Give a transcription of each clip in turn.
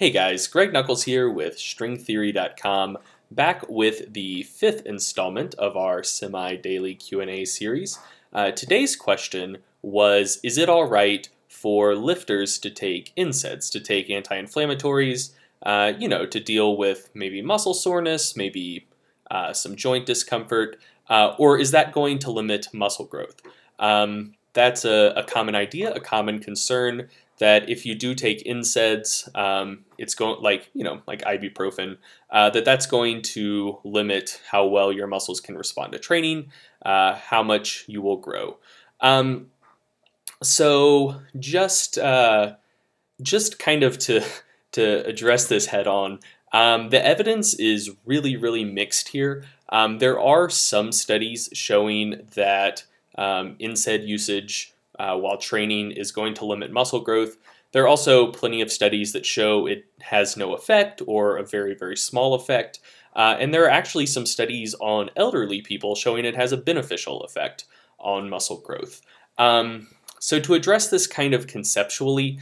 Hey guys, Greg Nuckols here with stringtheory.com, back with the fifth installment of our semi-daily Q&A series. Today's question was, is it all right for lifters to take NSAIDs, to take anti-inflammatories, you know, to deal with maybe muscle soreness, maybe some joint discomfort, or is that going to limit muscle growth? That's a common idea, a common concern, that if you do take NSAIDs, it's going like ibuprofen, that's going to limit how well your muscles can respond to training, how much you will grow. So just kind of to address this head on, the evidence is really mixed here. There are some studies showing that NSAID usage while training is going to limit muscle growth. There are also plenty of studies that show it has no effect or a very small effect. And there are actually some studies on elderly people showing it has a beneficial effect on muscle growth. So to address this kind of conceptually,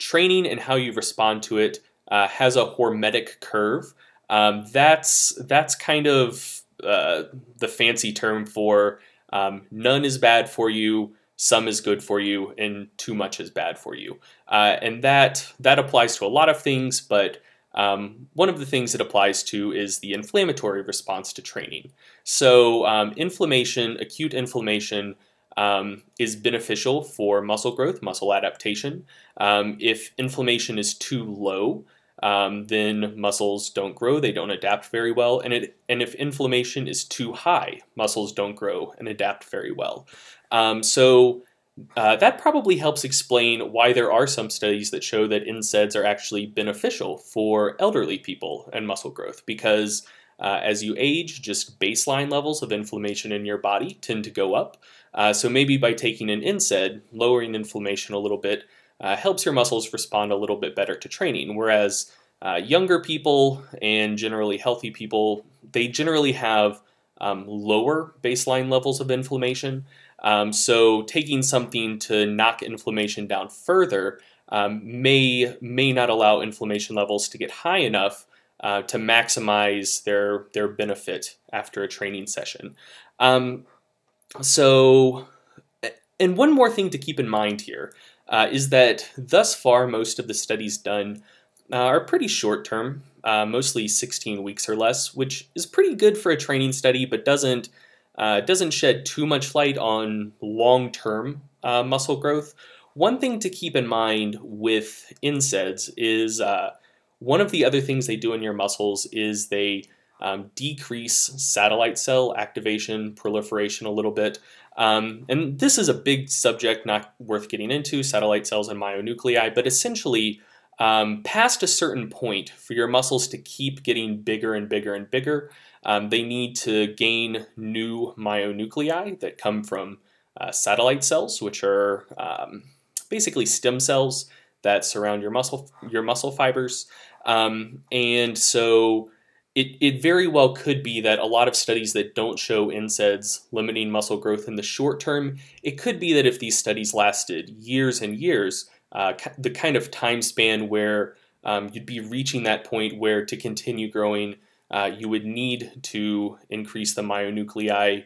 training and how you respond to it has a hormetic curve. That's kind of the fancy term for none is bad for you, some is good for you, and too much is bad for you. And that applies to a lot of things, but one of the things it applies to is the inflammatory response to training. So inflammation, acute inflammation, is beneficial for muscle growth, muscle adaptation. If inflammation is too low, then muscles don't grow, they don't adapt very well, and if inflammation is too high, muscles don't grow and adapt very well. So that probably helps explain why there are some studies that show that NSAIDs are actually beneficial for elderly people and muscle growth, because as you age, just baseline levels of inflammation in your body tend to go up. So maybe by taking an NSAID, lowering inflammation a little bit, helps your muscles respond a little bit better to training, whereas younger people and generally healthy people, they generally have lower baseline levels of inflammation. So taking something to knock inflammation down further may not allow inflammation levels to get high enough to maximize their benefit after a training session. And one more thing to keep in mind here is that thus far most of the studies done are pretty short term, mostly 16 weeks or less, which is pretty good for a training study, but doesn't shed too much light on long term muscle growth. One thing to keep in mind with NSAIDs is one of the other things they do in your muscles is they decrease satellite cell activation, proliferation a little bit. And this is a big subject not worth getting into, satellite cells and myonuclei, but essentially past a certain point for your muscles to keep getting bigger and bigger and bigger, they need to gain new myonuclei that come from satellite cells, which are basically stem cells that surround your muscle fibers. And so it very well could be that a lot of studies that don't show NSAIDs limiting muscle growth in the short term, it could be that if these studies lasted years and years, the kind of time span where you'd be reaching that point where to continue growing, you would need to increase the myonuclei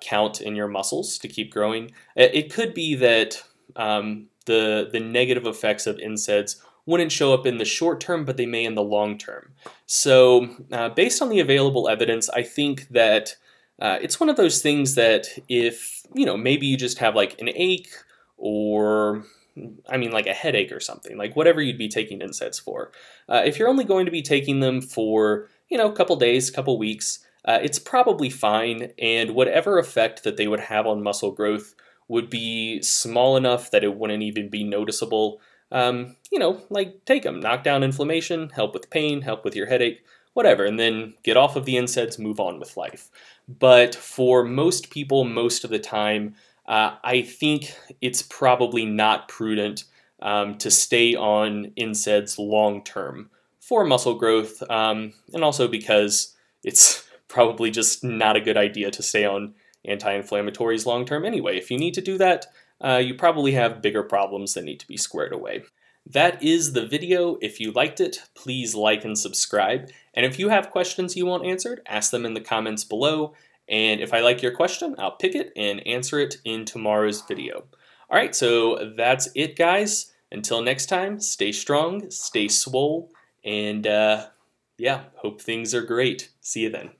count in your muscles to keep growing. It could be that the negative effects of NSAIDs wouldn't show up in the short term, but they may in the long term. So based on the available evidence, I think that it's one of those things that if, maybe you just have like an ache or, like a headache or something, like whatever you'd be taking NSAIDs for. If you're only going to be taking them for, a couple days, couple weeks, it's probably fine. And whatever effect that they would have on muscle growth would be small enough that it wouldn't even be noticeable. Like take them, knock down inflammation, help with pain, help with your headache, whatever, and then get off of the NSAIDs, move on with life. But for most people, most of the time, I think it's probably not prudent to stay on NSAIDs long term for muscle growth, and also because it's probably just not a good idea to stay on anti-inflammatories long term anyway. If you need to do that, you probably have bigger problems that need to be squared away. That is the video. If you liked it, please like and subscribe. And if you have questions you want answered, ask them in the comments below. And if I like your question, I'll pick it and answer it in tomorrow's video. All right, so that's it, guys. Until next time, stay strong, stay swole, and hope things are great. See you then.